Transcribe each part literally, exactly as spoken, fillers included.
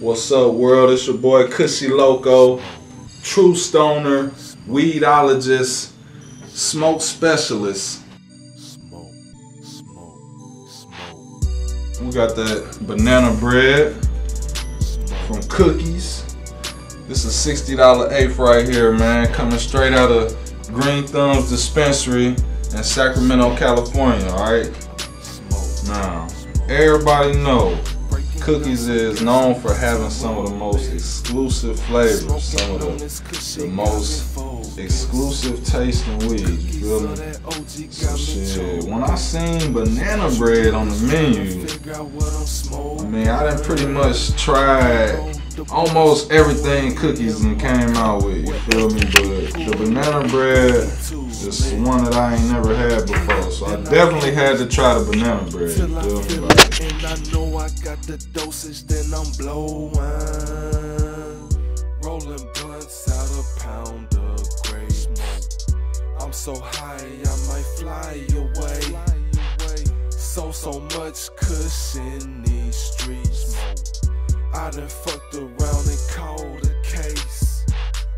What's up, world? It's your boy Cushy Loco, true stoner, weedologist, smoke specialist. Smoke, smoke, smoke. We got that banana bread from Cookies. This is sixty dollar eighth right here, man. Coming straight out of Green Thumbs Dispensary in Sacramento, California. All right. Now, everybody know Cookies is known for having some of the most exclusive flavors, some of the, the most exclusive tasting weeds, you feel me? So shit, when I seen banana bread on the menu, I mean, I done pretty much tried almost everything Cookies and came out with, you feel me? But the banana bread is one that I ain't never had before, so I definitely had to try the banana bread, you feel me? Like, and I know I got the dosage, then I'm blowing, rolling blunts out a pound of gray smoke. I'm so high I might fly away. So so much cushion these streets. I done fucked around and called a case.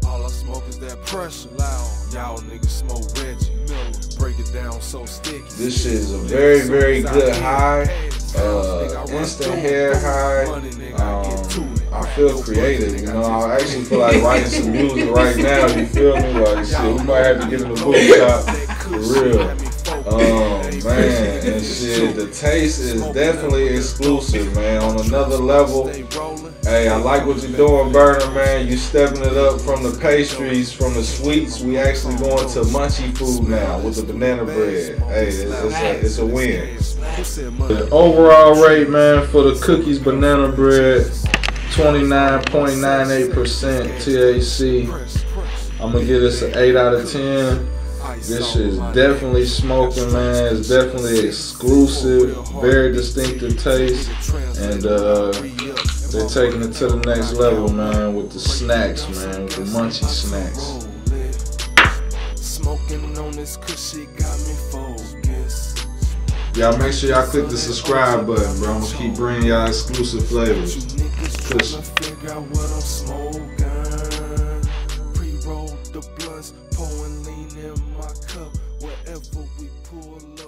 All I smoke is that pressure loud. Y'all niggas smoke Reggie Miller. Break it down so sticky. This shit is a very, very good high. Uh, instant hair high. Um, I feel creative, you know. I actually feel like writing some music right now. You feel me? Like shit, we might have to get in the book shop for real. Oh man, and shit, the taste is definitely exclusive, man, on another level. Hey, I like what you're doing, Burner, man. You stepping it up from the pastries, from the sweets. We actually going to munchy food now with the banana bread. Hey, it's, it's, a, it's a win. The overall rate, man, for the Cookies banana bread, twenty-nine point nine eight percent T H C. I'm gonna give this an eight out of ten. This shit is definitely smoking, man. It's definitely exclusive, very distinctive taste, and uh, they're taking it to the next level, man, with the snacks, man, with the munchy snacks. Smoking on this cushy got me focused. Y'all make sure y'all click the subscribe button, bro. I'm gonna keep bringing y'all exclusive flavors. Pre-rolled the blunts, pouring lean in my cup, wherever we pull up.